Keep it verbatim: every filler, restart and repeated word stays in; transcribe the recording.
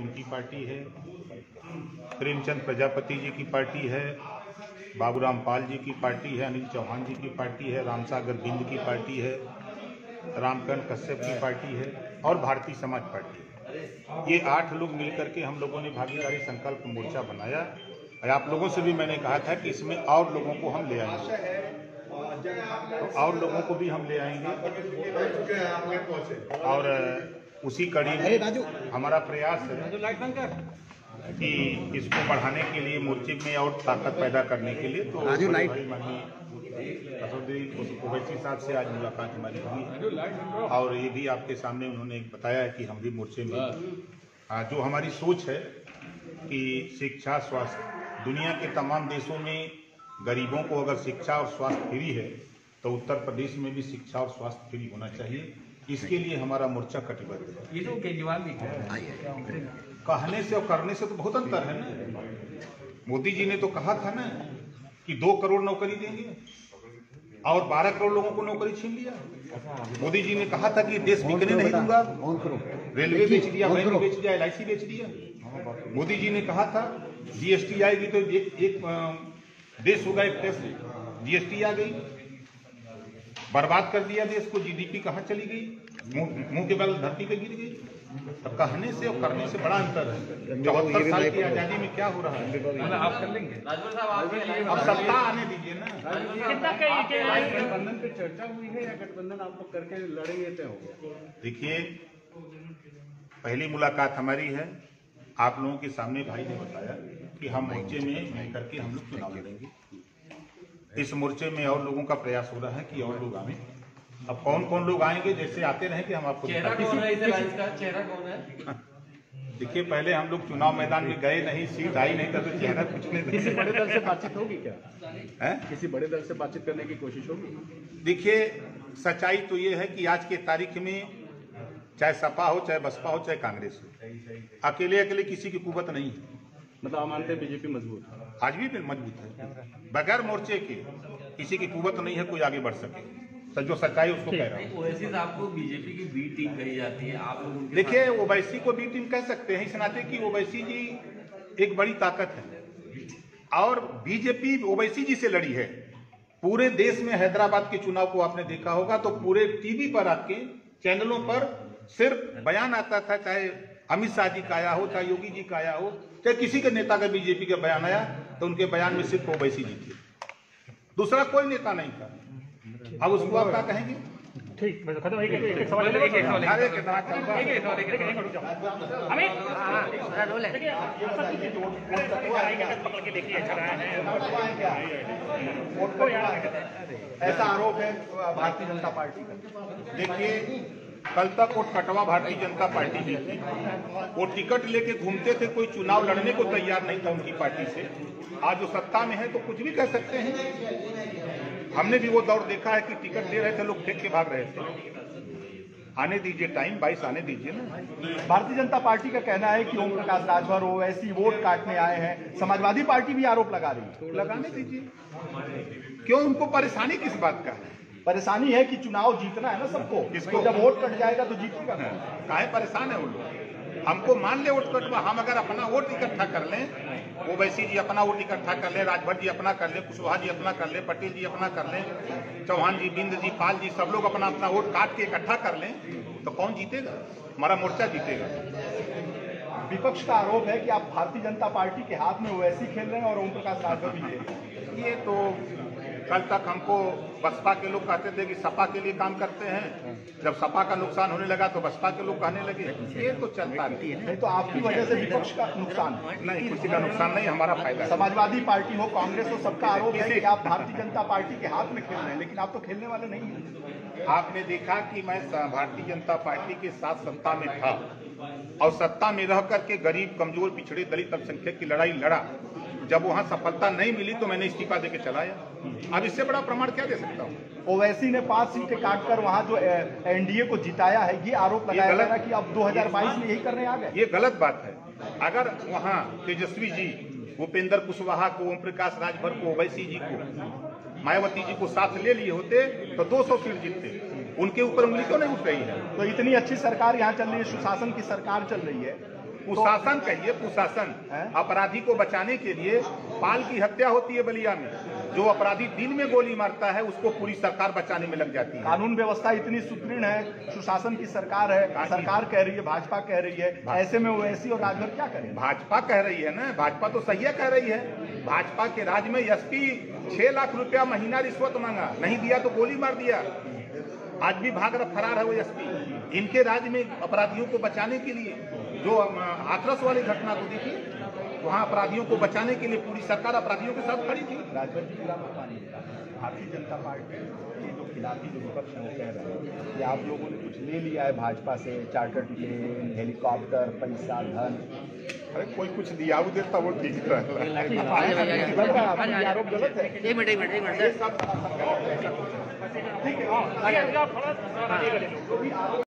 उनकी पार्टी है, प्रेमचंद प्रजापति जी की पार्टी है, बाबू राम पाल जी की पार्टी है, अनिल चौहान जी की पार्टी है, रामसागर बिंद की पार्टी है, रामकरण कश्यप की पार्टी है और भारतीय समाज पार्टी है। ये आठ लोग मिलकर के हम लोगों ने भागीदारी संकल्प मोर्चा बनाया और आप लोगों से भी मैंने कहा था कि इसमें और लोगों को हम ले आएंगे, तो और लोगों को भी हम ले आएंगे और उसी कड़ी में हमारा प्रयास है कि इसको बढ़ाने के लिए, मोर्चे में और ताकत पैदा करने के लिए। तो असदुद्दीन ओवैसी साहब से आज मुलाकात हमारी हुई है और ये भी आपके सामने उन्होंने बताया कि हम भी मोर्चे में जो हमारी सोच है कि शिक्षा, स्वास्थ्य, दुनिया के तमाम देशों में गरीबों को अगर शिक्षा और स्वास्थ्य फ्री है तो उत्तर प्रदेश में भी शिक्षा और स्वास्थ्य फ्री होना चाहिए। इसके लिए हमारा मोर्चा कटिबद्ध है। ये तो केजरीवाल भी कहने से और करने से तो बहुत अंतर है ना। मोदी जी ने तो कहा था ना कि दो करोड़ नौकरी देंगे और बारह करोड़ लोगों को नौकरी छीन लिया। मोदी जी ने कहा था कि देश बिकने नहीं दूंगा, रेलवे बेच दिया, बैंक बेच दिया, एल आई सी बेच दिया। मोदी जी ने कहा था जीएसटी आएगी तो एक देश होगा, एक टैक्स, जीएसटी आ गई, बर्बाद कर दिया देश को। जीडीपी कहाँ चली गई, मुंह के बल धरती पे गिर गई। अब कहने से और करने से बड़ा अंतर है। चौहत्तर साल की आजादी में क्या हो रहा है आप कर लेंगे। अब सत्ता आने दीजिए ना। गठबंधन पे चर्चा हुई है या गठबंधन आप लोग करके लड़ेंगे तो होगा। देखिए, पहली मुलाकात हमारी है, आप लोगों के सामने भाई ने बताया कि हम मोर्चे में मिल करके हम लोग चुनाव लड़ेंगे। इस मोर्चे में और लोगों का प्रयास हो रहा है कि और लोग आए। अब कौन कौन लोग आएंगे, जैसे आते रहे कि हम आपको चेहरा कौन है, इसका चेहरा कौन है। देखिए, पहले हम लोग चुनाव मैदान में गए नहीं, सीट आई नहीं था तो चेहरा पूछने नहीं। किसी बड़े दल से बातचीत होगी क्या है? किसी बड़े दल से बातचीत करने की कोशिश होगी। देखिए, सच्चाई तो ये है कि आज के तारीख में चाहे सपा हो, चाहे बसपा हो, चाहे कांग्रेस हो, अकेले अकेले किसी की कुवत नहीं है। मतलब मानते हैं बीजेपी मजबूत है, आज भी मजबूत है। बगैर मोर्चे के किसी की कुवत नहीं है कोई आगे बढ़ सके। जो सच्चाई उसको कह रहा हूँ। ओवैसी साहब को बीजेपी की बी टीम कही जाती है, आप लोग देखिए ओवैसी को बी टीम कह सकते हैं इस नाते कि ओवैसी जी एक बड़ी ताकत है और बीजेपी ओवैसी जी से लड़ी है। पूरे देश में हैदराबाद के चुनाव को आपने देखा होगा तो पूरे टीवी पर, आपके चैनलों पर सिर्फ बयान आता था, चाहे अमित शाह जी का आया हो, चाहे योगी जी का आया हो, चाहे किसी के नेता का बीजेपी का बयान आया तो उनके बयान में सिर्फ ओवैसी जी थे, दूसरा कोई नेता नहीं था। अब उसको आप क्या कहेंगे? ठीक, खत्म। एक एक सवाल ले एक एक सवाल ले एक एक सवाल ले एक रुक जाओ। हमें हां रोल है। देखिए, सब की वोट वोट तक आएगा, तक पकड़ के देखिए अच्छा है क्या वोट को याद रखते हैं। ऐसा आरोप है भारतीय जनता पार्टी का। देखिए, कल तक वो कटवा भारतीय जनता पार्टी में थी, वो टिकट लेके घूमते थे, कोई चुनाव लड़ने को तैयार नहीं था उनकी पार्टी से। आज वो सत्ता में है तो कुछ भी कह सकते हैं। हमने भी वो दौर देखा है कि टिकट ले रहे थे लोग, फेंक के भाग रहे थे। आने दीजिए टाइम, बाईस आने दीजिए ना। भारतीय जनता पार्टी का कहना है कि ओम प्रकाश राजभर ओवैसी वोट काटने आए हैं। समाजवादी पार्टी भी आरोप लगा रही है, लगाने दीजिए। क्यों, उनको परेशानी किस बात का है? परेशानी है कि चुनाव जीतना है ना सबको, इसको जब वोट कट जाएगा तो जीतेगा ना। काहे परेशान है वो लोग? हमको मान ले वोट कटवा, हम अगर अपना वोट इकट्ठा कर लें, ओवैसी जी अपना वोट इकट्ठा कर लें, राजभर जी अपना कर लें, कुशवाहा जी अपना कर लें, पटेल जी अपना कर लें, चौहान जी, बिंद जी, पाल जी, सब लोग अपना अपना वोट काट के इकट्ठा कर लें तो कौन जीतेगा? हमारा मोर्चा जीतेगा। विपक्ष का आरोप है कि आप भारतीय जनता पार्टी के हाथ में ओवैसी खेल रहे हैं और ओम प्रकाश राजभर भी खेल रहे हैं। ये तो कल तक हमको बसपा के लोग कहते थे कि सपा के लिए काम करते हैं, जब सपा का नुकसान होने लगा तो बसपा के लोग कहने लगे। ये तो चलता नहीं है। तो आपकी वजह से विपक्ष का नुकसान नहीं, किसी का नुकसान नहीं, हमारा फायदा। समाजवादी पार्टी हो, कांग्रेस हो, सबका आरोप है कि आप भारतीय जनता पार्टी के हाथ में खेल रहे हैं, लेकिन आप तो खेलने वाले नहीं हैं। आपने देखा कि मैं भारतीय जनता पार्टी के साथ सत्ता में था और सत्ता में रह करके गरीब, कमजोर, पिछड़े, दलित, अल्पसंख्यक की लड़ाई लड़ा। जब वहाँ सफलता नहीं मिली तो मैंने इस्तीफा देके चलाया। अब इससे बड़ा प्रमाण क्या दे सकता हूँ? ओवैसी ने पांच सीटें काटकर वहाँ जो एनडीए को जिताया है, ये आरोप लगाया जा रहा है कि अब दो हज़ार बाईस में यही करने आ गए। ये गलत बात है। अगर वहाँ तेजस्वी जी, भूपेंद्र कुशवाहा को, ओम प्रकाश राजभर को, ओवैसी जी को, मायावती जी को साथ ले लिए होते तो दो सौ सीट जीतते। उनके ऊपर उंगली क्यों नहीं उठ रही है? तो इतनी अच्छी सरकार यहाँ चल रही है, सुशासन की सरकार चल रही है, कुशासन कहिए, कुशासन। अपराधी को बचाने के लिए पाल की हत्या होती है बलिया में, जो अपराधी दिन में गोली मारता है उसको पूरी सरकार बचाने में लग जाती है। कानून व्यवस्था इतनी सुदृढ़ है, सुशासन की सरकार है, सरकार कह रही है, भाजपा कह रही है, ऐसे में ओवैसी और राजभर क्या करें? भाजपा कह रही है ना, भाजपा तो सही कह रही है। भाजपा के राज में एसपी छह लाख रुपया महीना रिश्वत मांगा, नहीं दिया तो गोली मार दिया, आज भी भाग रहा, फरार है वो एसपी। इनके राज्य में अपराधियों को बचाने के लिए, जो हाथरस वाली घटना को देखिए, वहाँ अपराधियों को बचाने के लिए पूरी सरकार अपराधियों के साथ खड़ी थी। राजभर के खिलाफ भारतीय जनता पार्टी के जो खिलाफी जो विपक्ष में कह रहे हैं कि आप लोगों ने कुछ ले लिया है भाजपा से, चार्टर्ड प्लेन, हेलीकॉप्टर, पैसा, धन, अरे कोई कुछ दिया वो देता वो ठीक रहा।